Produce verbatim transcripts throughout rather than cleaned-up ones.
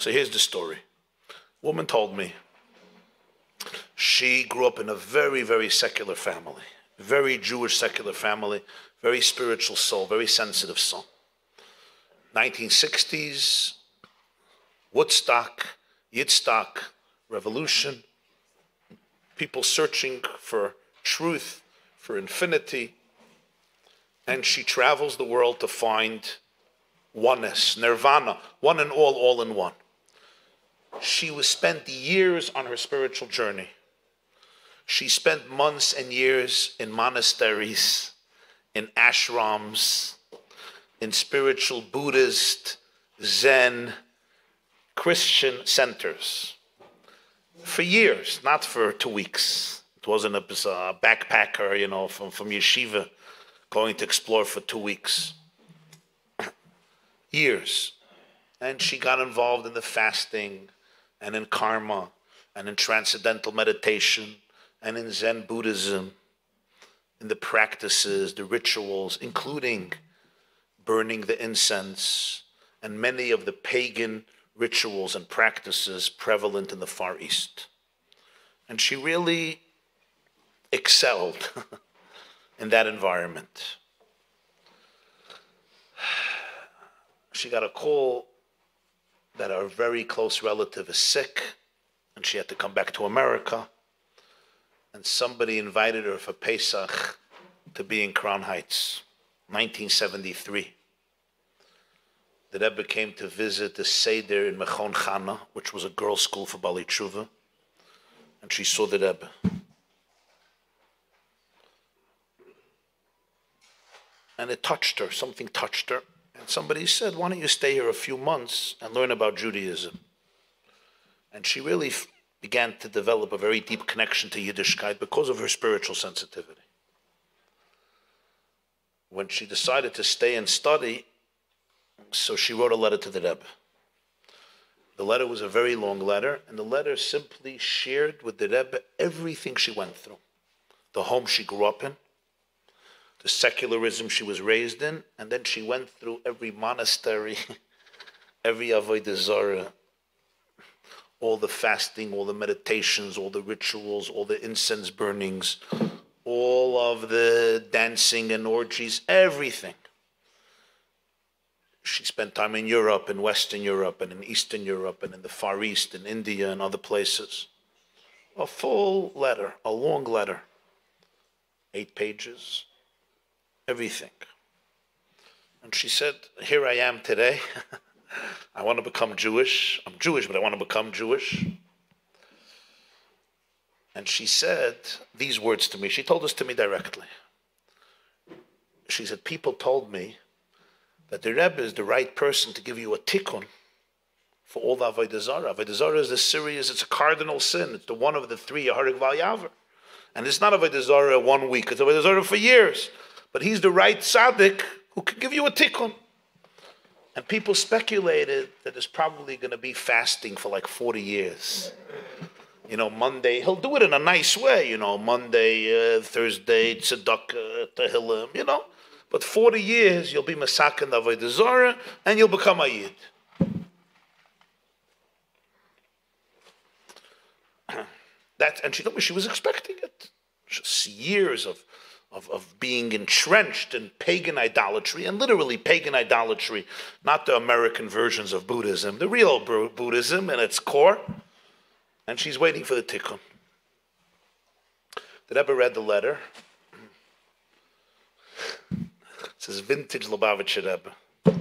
So here's the story. Woman told me she grew up in a very, very secular family, very Jewish secular family, very spiritual soul, very sensitive soul. nineteen sixties, Woodstock, Yiddishkeit, revolution, people searching for truth, for infinity, and she travels the world to find oneness, nirvana, one and all, all in one. She was spent years on her spiritual journey. She spent months and years in monasteries, in ashrams, in spiritual Buddhist, Zen, Christian centers. For years, not for two weeks. It wasn't a backpacker, you know, from, from yeshiva going to explore for two weeks. Years. And she got involved in the fasting and in karma and in transcendental meditation and in Zen Buddhism, in the practices, the rituals, including burning the incense and many of the pagan rituals and practices prevalent in the Far East. And she really excelled in that environment. She got a call that her very close relative is sick and she had to come back to America. And somebody invited her for Pesach to be in Crown Heights, nineteen seventy-three. The Rebbe came to visit the Seder in Mechon Chana, which was a girls' school for Balei Tshuva, and she saw the Rebbe. And it touched her, something touched her. And somebody said, why don't you stay here a few months and learn about Judaism? And she really began to develop a very deep connection to Yiddishkeit because of her spiritual sensitivity. When she decided to stay and study, so she wrote a letter to the Rebbe. The letter was a very long letter, and the letter simply shared with the Rebbe everything she went through. The home she grew up in, the secularism she was raised in, and then she went through every monastery, every Avaydazara, all the fasting, all the meditations, all the rituals, all the incense burnings, all of the dancing and orgies, everything. She spent time in Europe, in Western Europe, and in Eastern Europe, and in the Far East, in India, and other places. A full letter, a long letter. Eight pages. Everything. And she said, here I am today. I want to become Jewish. I'm Jewish, but I want to become Jewish. And she said these words to me. She told this to me directly. She said, people told me that the Rebbe is the right person to give you a tikkun for all the Avodah Zara. Avodah Zara is the serious, it's a cardinal sin. It's the one of the three, Yehareg V'al Ya'avor. And it's not Avodah Zara one week, it's Avodah Zara for years. But he's the right tzaddik who can give you a tikkun. And people speculated that there's probably going to be fasting for like forty years. You know, Monday, he'll do it in a nice way, you know, Monday, uh, Thursday, tzedakah, Tehillim, you know. But forty years, you'll be Masak and Avaydazara, and you'll become Ayid. That, and she told me she was expecting it. Just years of, of, of being entrenched in pagan idolatry, and literally pagan idolatry, not the American versions of Buddhism, the real Buddhism in its core. And she's waiting for the tikkun. Did I ever read the letter? It says vintage Lubavitcher Rebbe.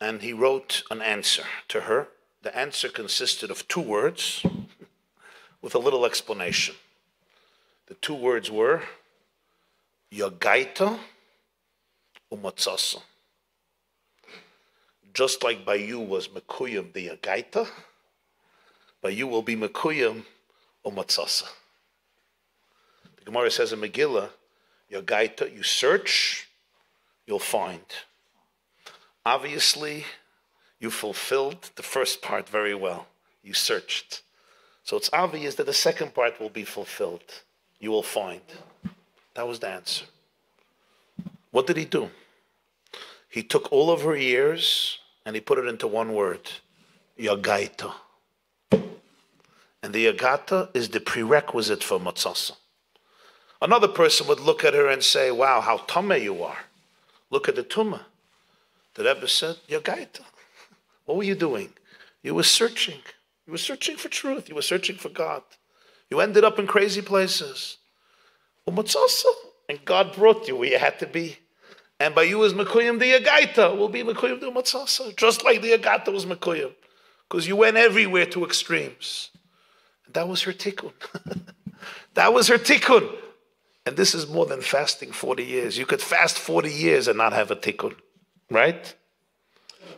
And he wrote an answer to her. The answer consisted of two words with a little explanation. The two words were Yagata u'Matzasa. Just like by you was Mekuyam the Yagata, by you will be Mekuyam u'Matzasa. The Gemara says in Megillah, Yagaita, you search, you'll find. Obviously, you fulfilled the first part very well. You searched. So it's obvious that the second part will be fulfilled. You will find. That was the answer. What did he do? He took all of her years and he put it into one word, Yagata. And the Yagata is the prerequisite for Matzasa. Another person would look at her and say, wow, how tamay you are. Look at the tuma. The Rebbe said, Yagata. What were you doing? You were searching. You were searching for truth. You were searching for God. You ended up in crazy places. U'Matzasa. And God brought you where you had to be. And by you as Mekuyam, the Yagaita will be Mekuyam the U'Matzasa. Just like the Yagata was Mekuyam. Because you went everywhere to extremes. And that was her tikkun. That was her tikkun. And this is more than fasting forty years. You could fast forty years and not have a tikkun. Right?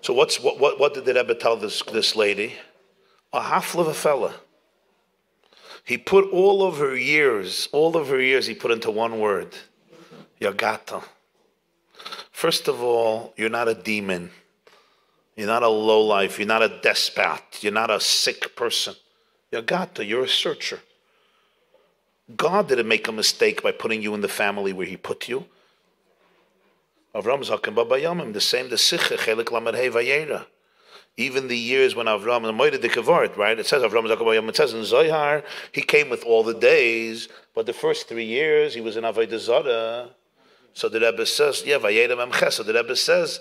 So what's what what, what did the Rebbe tell this, this lady? A hafla of a fella. He put all of her years, all of her years he put into one word. Yagata. First of all, you're not a demon. You're not a lowlife. You're not a despot. You're not a sick person. Yagata, you're a searcher. God didn't make a mistake by putting you in the family where he put you. Avram zaken baba yamim, the same the sichah chelik lamed hey vayera. Even the years when Avram and Moed dikavart, right? It says Avram zaken baba yamim. It says in Zohar he came with all the days, but the first three years he was in Avaydazara. So the Rebbe says, yeah, vayera memches. So the Rebbe says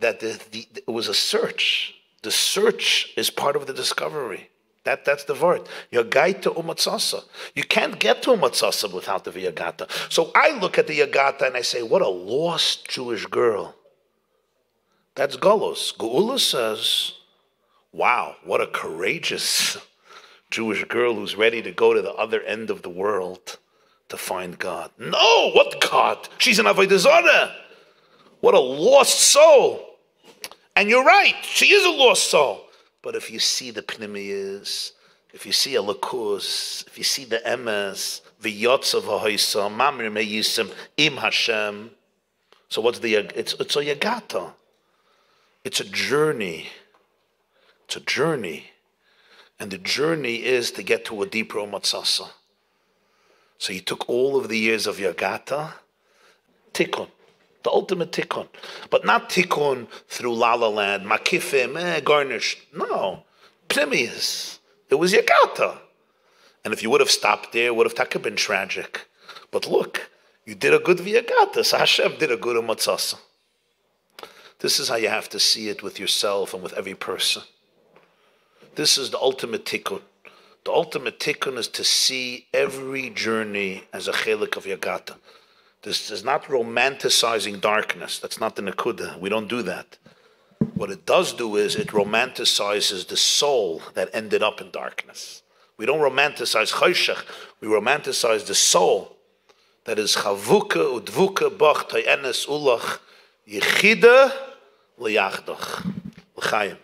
that the, the, it was a search. The search is part of the discovery. That, that's the word. Yagata u'Matzasa. You can't get to U'Matzasa without the Yagata. So I look at the Yagata and I say, what a lost Jewish girl. That's Golos. Geula says, wow, what a courageous Jewish girl who's ready to go to the other end of the world to find God. No, what God? She's an Avaydazara. What a lost soul. And you're right, she is a lost soul. But if you see the pnimiyas, if you see a lakuz, if you see the emes, the yotzav hahoisa, mamre meyisim im Hashem. So what's the it's it's a yagata? It's a journey. It's a journey, and the journey is to get to a deeper u'Matzasa. So you took all of the years of yagata, tikkun. The ultimate tikkun. But not tikkun through La La Land, makifim, eh, garnished. No. Pnimius. It was Yagata. And if you would have stopped there, it would have taka been tragic. But look, you did a good Yagata. So Hashem did a good U'Matzasa. This is how you have to see it with yourself and with every person. This is the ultimate tikkun. The ultimate tikkun is to see every journey as a chelik of Yagata. This is not romanticizing darkness. That's not the nekuda. We don't do that. What it does do is it romanticizes the soul that ended up in darkness. We don't romanticize chayshach. We romanticize the soul that is chavuka udvuka bach tayenes ulach yechida liyachdach l'chaim.